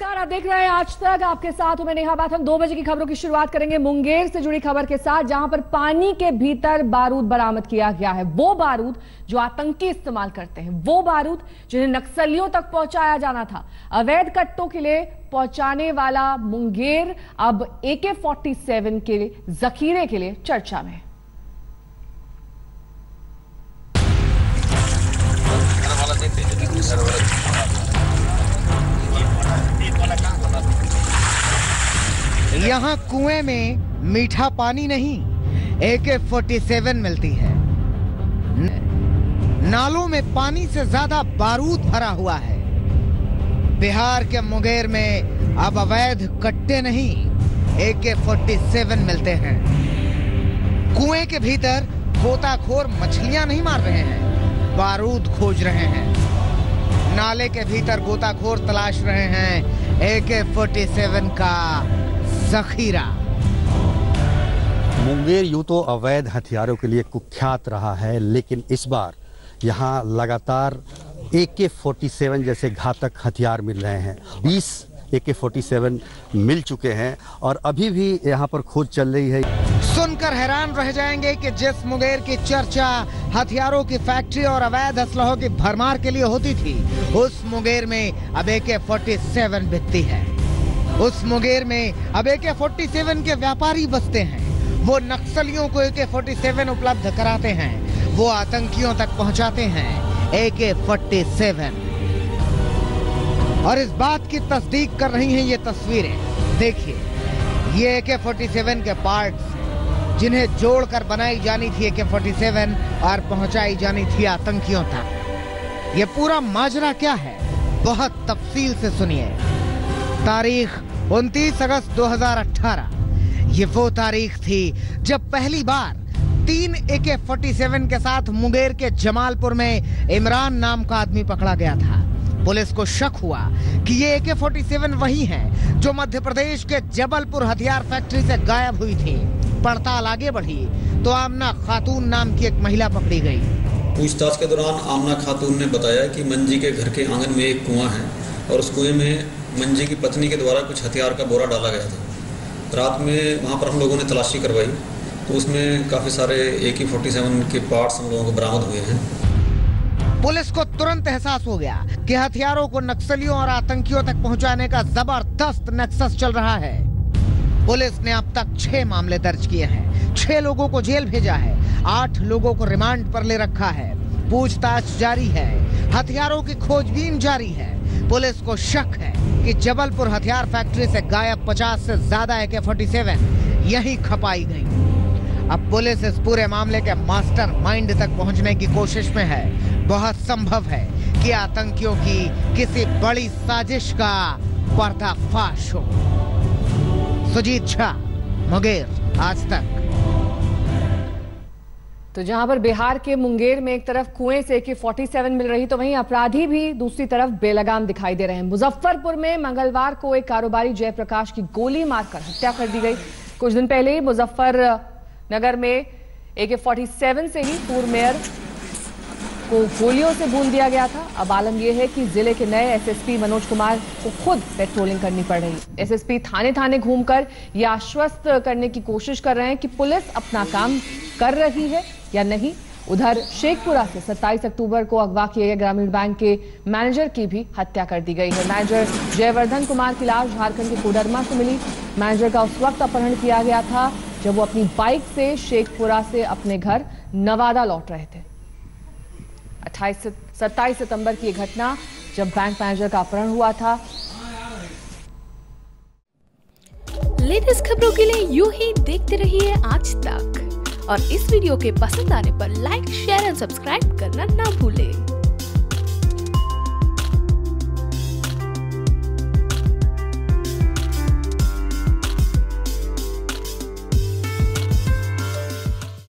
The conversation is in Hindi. नमस्कार, आप देख रहे हैं आज तक, आपके साथ मैं नेहा बाथम। 2 बजे की खबरों की शुरुआत करेंगे मुंगेर से जुड़ी खबर के साथ, जहां पर पानी के भीतर बारूद बरामद किया गया है। वो बारूद जो आतंकी इस्तेमाल करते हैं, वो बारूद जिन्हें नक्सलियों तक पहुंचाया जाना था। अवैध कट्टों के लिए पहुंचाने वाला मुंगेर अब AK-47 के जखीरे के लिए चर्चा में। यहाँ कुएं में मीठा पानी नहीं, AK-47 मिलती है। नालों में पानी से ज्यादा बारूद भरा हुआ है। बिहार के मुंगेर में अब अवैध कट्टे नहीं, AK-47 मिलते हैं। कुएं के भीतर गोताखोर मछलियां नहीं मार रहे हैं, बारूद खोज रहे हैं। नाले के भीतर गोताखोर तलाश रहे हैं AK-47 का जखीरा। मुंगेर यूं तो अवैध हथियारों के लिए कुख्यात रहा है, लेकिन इस बार यहाँ लगातार AK-47 जैसे घातक हथियार मिल रहे हैं। 20 AK-47 मिल चुके हैं और अभी भी यहाँ पर खोज चल रही है। सुनकर हैरान रह जाएंगे कि जिस मुंगेर की चर्चा हथियारों की फैक्ट्री और अवैध असलहों की भरमार के लिए होती थी, उस मुंगेर में अब AK-47 बिकती है। उस मुंगेर में अब AK-47 के व्यापारी बसते हैं। वो नक्सलियों को AK-47 उपलब्ध कराते हैं, वो आतंकियों तक पहुंचाते हैं AK-47। और इस बात की तस्दीक कर रही हैं ये तस्वीरें। देखिए, ये AK-47 के पार्ट्स जिन्हें जोड़कर बनाई जानी थी AK-47 और पहुंचाई जानी थी आतंकियों तक। ये पूरा माजरा क्या है, बहुत तफसील से सुनिए। तारीख 29 अगस्त 2018, ये वो तारीख थी जब पहली बार 3 AK-47 के साथ मुंगेर के जमालपुर में इमरान नाम का आदमी पकड़ा गया था। पुलिस को शक हुआ कि ये AK-47 वही हैं जो मध्य प्रदेश के जबलपुर हथियार फैक्ट्री से गायब हुई थी। पड़ताल आगे बढ़ी तो आमना खातून नाम की एक महिला पकड़ी गई। पूछताछ के दौरान आमना खातून ने बताया कि मंजी के घर के आंगन में एक कुआं है और उस कुएं में मंजी की पत्नी के द्वारा कुछ हथियार का बोरा डाला गया था। रात में वहाँ पर हम लोगों ने तलाशी करवाई तो उसमें काफी सारे AK-47 के पार्ट्स हम लोगों को बरामद हुए हैं। पुलिस को तुरंत एहसास हो गया कि हथियारों को नक्सलियों और आतंकियों तक पहुंचाने का जबरदस्त नेक्सस चल रहा है। पुलिस ने अब तक 6 मामले दर्ज किए हैं, 6 लोगों को जेल भेजा है, 8 लोगों को रिमांड पर ले रखा है। पूछताछ जारी है, हथियारों की खोजबीन जारी है। पुलिस को शक है कि जबलपुर हथियार फैक्ट्री से गायब 50 से ज्यादा AK-47 यही खपाई गयी। अब पुलिस इस पूरे मामले के मास्टरमाइंड तक पहुंचने की कोशिश में है। बहुत संभव है कि आतंकियों की किसी बड़ी साजिश का पर्दाफाश हो। सुजीत झा, मुंगेर, आज तक। तो जहां पर बिहार के मुंगेर में एक तरफ कुएं से AK-47 मिल रही, तो वहीं अपराधी भी दूसरी तरफ बेलगाम दिखाई दे रहे हैं। मुजफ्फरपुर में मंगलवार को एक कारोबारी जयप्रकाश की गोली मारकर हत्या कर दी गई। कुछ दिन पहले ही मुजफ्फरनगर में AK-47 से ही पूर्व मेयर को गोलियों से भून दिया गया था। अब आलम यह है कि जिले के नए SSP मनोज कुमार को खुद पेट्रोलिंग करनी पड़ रही है। SSP थाने थाने घूमकर ये आश्वस्त करने की कोशिश कर रहे हैं कि पुलिस अपना काम कर रही है या नहीं। उधर शेखपुरा से 27 अक्टूबर को अगवा किए गए ग्रामीण बैंक के मैनेजर की भी हत्या कर दी गई है। मैनेजर जयवर्धन कुमार की लाश झारखंड के कोडरमा से मिली। मैनेजर का उस वक्त अपहरण किया गया था जब वो अपनी बाइक से शेखपुरा से अपने घर नवादा लौट रहे थे। 27 सितंबर की यह घटना जब बैंक मैनेजर का अपहरण हुआ था। लेटेस्ट खबरों के लिए यूं ही देखते रहिए आज तक, और इस वीडियो के पसंद आने पर लाइक, शेयर एंड सब्सक्राइब करना ना भूलें।